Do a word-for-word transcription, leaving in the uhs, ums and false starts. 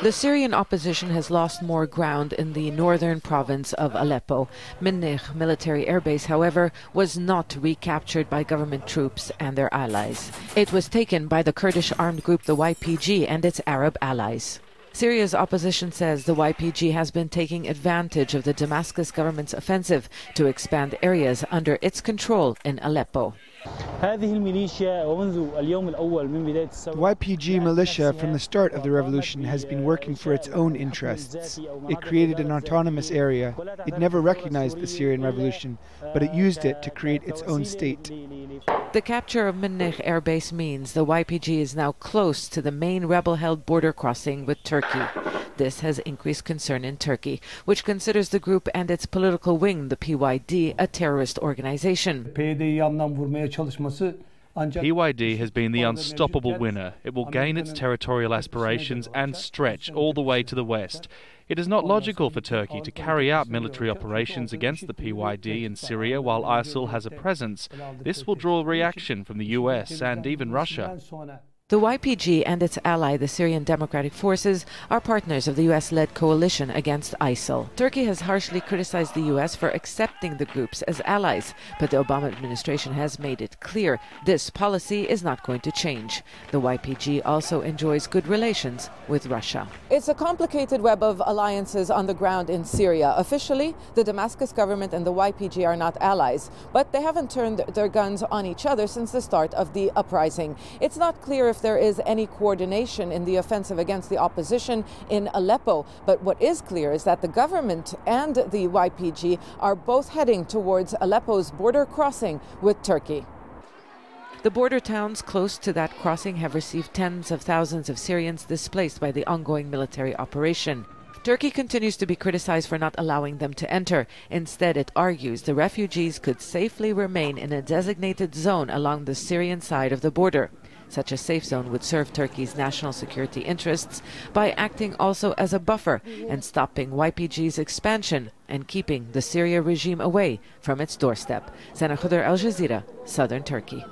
The Syrian opposition has lost more ground in the northern province of Aleppo. Minagh military airbase, however, was not recaptured by government troops and their allies. It was taken by the Kurdish armed group the Y P G and its Arab allies. Syria's opposition says the Y P G has been taking advantage of the Damascus government's offensive to expand areas under its control in Aleppo. The Y P G militia from the start of the revolution has been working for its own interests. It created an autonomous area. It never recognized the Syrian revolution, but it used it to create its own state. The capture of Minagh airbase means the Y P G is now close to the main rebel-held border crossing with Turkey. This has increased concern in Turkey, which considers the group and its political wing, the P Y D, a terrorist organization. P Y D has been the unstoppable winner. It will gain its territorial aspirations and stretch all the way to the west. It is not logical for Turkey to carry out military operations against the P Y D in Syria while ISIL has a presence. This will draw reaction from the U S and even Russia. The Y P G and its ally, the Syrian Democratic Forces, are partners of the U S-led coalition against ISIL. Turkey has harshly criticized the U S for accepting the groups as allies, but the Obama administration has made it clear this policy is not going to change. The Y P G also enjoys good relations with Russia. It's a complicated web of alliances on the ground in Syria. Officially, the Damascus government and the Y P G are not allies, but they haven't turned their guns on each other since the start of the uprising. It's not clear if there is any coordination in the offensive against the opposition in Aleppo. But what is clear is that the government and the Y P G are both heading towards Aleppo's border crossing with Turkey. The border towns close to that crossing have received tens of thousands of Syrians displaced by the ongoing military operation. Turkey continues to be criticized for not allowing them to enter. Instead, it argues the refugees could safely remain in a designated zone along the Syrian side of the border. Such a safe zone would serve Turkey's national security interests by acting also as a buffer and stopping Y P G's expansion and keeping the Syria regime away from its doorstep. Zeina Khodr, Al Jazeera, Southern Turkey.